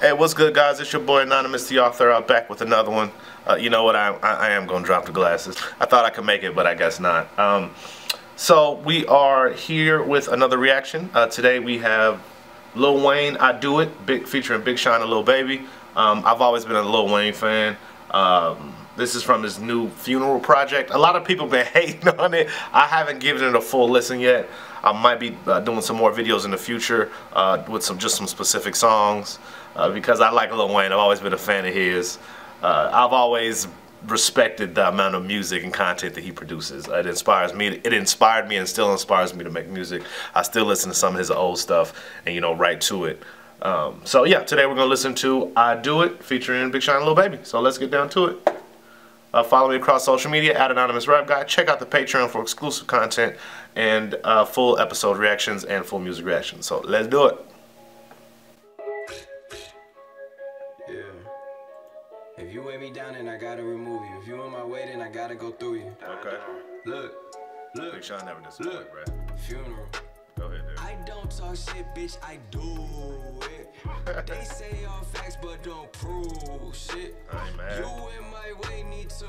Hey, what's good, guys? It's your boy Anonymous, the author. I'm back with another one. You know what? I am gonna drop the glasses. I thought I could make it, but I guess not. So we are here with another reaction. Today we have Lil Wayne, "I Do It," featuring Big Sean and Lil Baby. I've always been a Lil Wayne fan. This is from his new Funeral project. A lot of people been hating on it. I haven't given it a full listen yet. I might be doing some more videos in the future with just some specific songs because I like Lil Wayne. I've always been a fan of his. I've always respected the amount of music and content that he produces. It inspires me. It inspired me and still inspires me to make music. I still listen to some of his old stuff and, you know, right to it. So yeah, today we're gonna listen to "I Do It" featuring Big Sean and Lil Baby. So let's get down to it. Follow me across social media at Anonymous Rap Guy. Check out the Patreon for exclusive content and full episode reactions and full music reactions. So let's do it. Yeah. If you weigh me down, then I gotta remove you. If you on my way, then I gotta go through you. Okay. Look. Big Sean never disappoint, bruh. Funeral. Go ahead, dude. I don't talk shit, bitch. I do it. They say all facts, but don't prove shit. Right, man. You in my way need to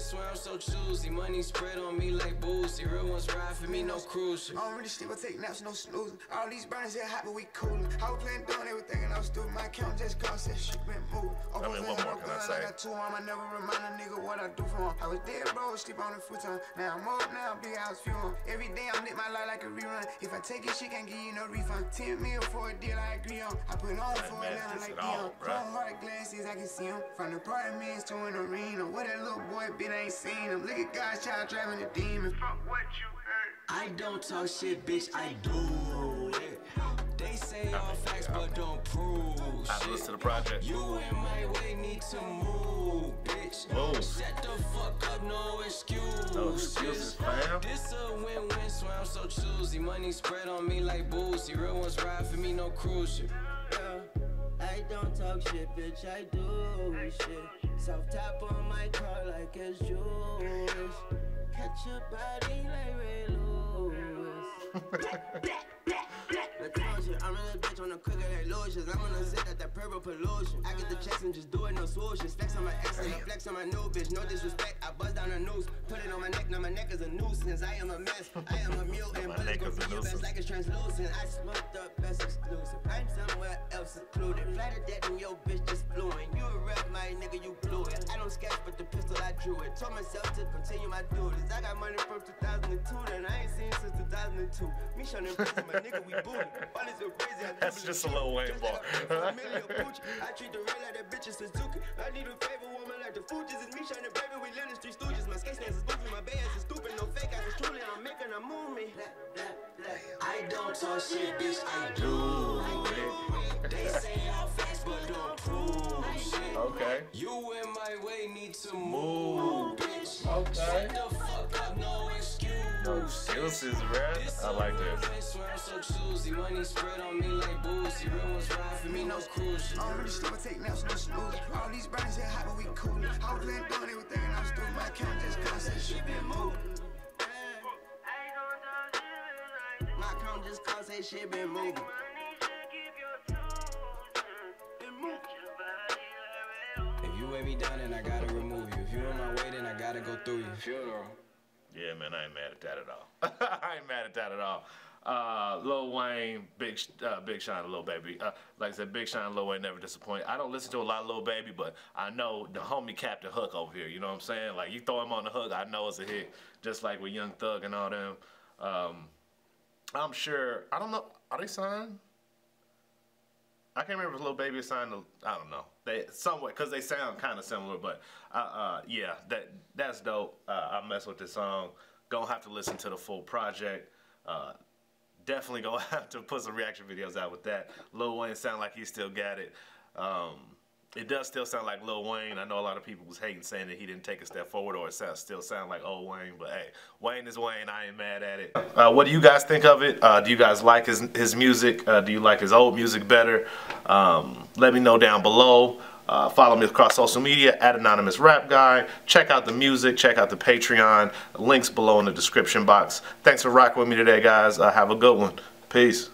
swear I'm so choosy. Money spread on me like boozy. Real ones ride for me, no cruising. I don't really sleep, I take naps, no snoozing. All these burners here hot, but we coolin'. I was playing down everything and I was doing my count, just cause that shit been moving. I mean, what more can I say? I got two on, I never remind a nigga what I do for him. I was dead, bro, sleep on the futon. Now I'm up, now big house fuel. Every day I'm lit my life like a rerun. If I take it, she can't give you no refund. 10 mil for a deal I agree on. I put on for it now like Dion. From hard glasses I can see him. From the apartments to an arena. What that little boy been, I ain't seen him. Look at God's child driving a demon. Fuck what you heard. I don't talk shit, bitch, I do it. They say all facts but don't prove shit. I listen to the project. You in my way need to move, bitch. Whoa. Shut the fuck up, no excuses. No excuses, fam. This a win-win, swear I'm so choosy. Money spread on me like boozy. Real ones ride for me, no cruise shit. I don't talk shit, bitch, I do shit. Soft top on my car like it's juice. Catch your body like Ray Lewis. I'm a little bitch on the quicker than lotions. I'm on a zip at that purple pollution. I get the checks and just do it, no swooshes. Flex on my ex and I flex on my new bitch. No disrespect, I buzz down a noose. Put it on my neck, now my neck is a nuisance. I am a mess, I am a mutant. Bullets go through your best like it's translucent. I smoked up best exclusive. I'm somewhere else secluded. Flight of debt and your bitch just flew in. You a rep, my nigga, you blew it. I don't sketch, but the pistol I drew it. Told myself to continue my duties. I got money from 2002 and I ain't seen since 2002. Me showing them pussy, my nigga, we booted. That's just a Lil Wayne bar. I treat the real like that bitch is Suzuki. I need a favor woman like the Fugees. It's me, Sean, and Baby, we live in Street Stooges. My skate stands is goofy, my bass is stupid. No fake ass is truly, I'm making a movie. I don't talk shit, bitch, I do it. They say I'm fast, but don't prove shit. Okay. You in my way need to move, bitch. Okay. Shut the fuck up, no excuse. No excuses, man. I like this. Money spread on me like boozy. Real ones ride for me, no cruise. I don't really sleep, I take naps, no snooze. All these burners here hot, but we cool. I was playing down everything and I was doing my count, just cause that shit been moving. My count just cause that shit been moving. If you weigh me down, then I gotta remove you. If you on my way, then I gotta go through you. Funeral. Yeah, man, I ain't mad at that at all. I ain't mad at that at all. Lil Wayne, Big Sean, and Lil Baby. Like I said, Big Sean and Lil Wayne never disappoint. I don't listen to a lot of Lil Baby, but I know the homie capped the hook over here. You know what I'm saying? Like, you throw him on the hook, I know it's a hit. Just like with Young Thug and all them. I'm sure, I don't know, are they signed? I can't remember if Lil Baby signed. I don't know. They somewhat, cause they sound kind of similar, but yeah, that's dope. I mess with this song. Gonna have to listen to the full project. Definitely gonna have to put some reaction videos out with that. Lil Wayne sound like he still got it. It does still sound like Lil Wayne. I know a lot of people was hating, saying that he didn't take a step forward, or it still sound like old Wayne, but hey, Wayne is Wayne, I ain't mad at it. What do you guys think of it? Do you guys like his music? Do you like his old music better? Let me know down below. Follow me across social media at Anonymous Rap Guy. Check out the music, check out the Patreon. Links below in the description box. Thanks for rocking with me today, guys. Have a good one. Peace.